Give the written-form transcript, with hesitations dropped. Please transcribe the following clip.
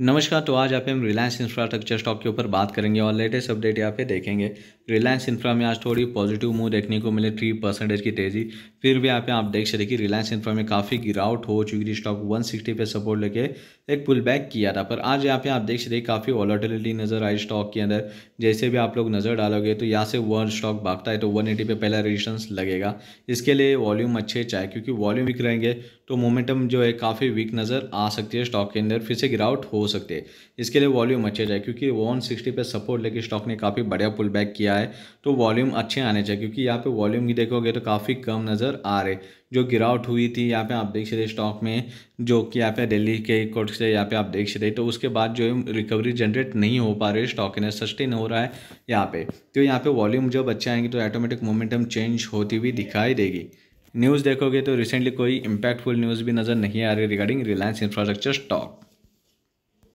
नमस्कार। तो आज यहाँ पे हम रिलायंस इंफ्रास्ट्रक्चर स्टॉक के ऊपर बात करेंगे और लेटेस्ट अपडेट यहाँ पे देखेंगे। रिलायंस इंफ्रा में आज थोड़ी पॉजिटिव मूव देखने को मिले, 3% की तेजी। फिर भी यहाँ पे आप देख सकते कि रिलायंस इंफ्रा में काफ़ी गिरावट हो चुकी थी। स्टॉक 160 पे सपोर्ट लेके एक पुल बैक किया था, पर आज यहाँ पे आप देख सकते काफ़ी वॉलेटिलिटी नज़र आई स्टॉक के अंदर। जैसे भी आप लोग नज़र डालोगे तो यहाँ से वह स्टॉक भागता है तो 180 पे पहला रेजिस्टेंस लगेगा। इसके लिए वॉल्यूम अच्छे चाहिए, क्योंकि वॉल्यूम वीक रहेंगे तो मोमेंटम जो है काफ़ी वीक नज़र आ सकती है स्टॉक के अंदर, फिर से गिरावट हो सकते हैं। इसके लिए वॉल्यूम अच्छे जाए, क्योंकि 160 पे सपोर्ट लेके स्टॉक ने काफ़ी बढ़िया पुल बैक किया है, तो वॉल्यूम अच्छे आने चाहिए। क्योंकि यहाँ पे वॉल्यूम की देखोगे तो काफ़ी कम नज़र आ रहे। जो गिरावट हुई थी यहाँ पे आप देख सकते स्टॉक में, जो कि यहाँ पे दिल्ली के कोर्ट से यहाँ पे आप देख सकते, तो उसके बाद जो रिकवरी जनरेट नहीं हो पा रही, स्टॉक ने सस्टेन हो रहा है यहाँ पे। तो यहाँ पे वॉल्यूम जब अच्छे आएंगे तो ऑटोमेटिक मोमेंटम चेंज होती हुई दिखाई देगी। न्यूज़ देखोगे तो रिसेंटली कोई इम्पैक्टफुल न्यूज़ भी नज़र नहीं आ रही रिगार्डिंग रिलायंस इंफ्रास्ट्रक्चर स्टॉक।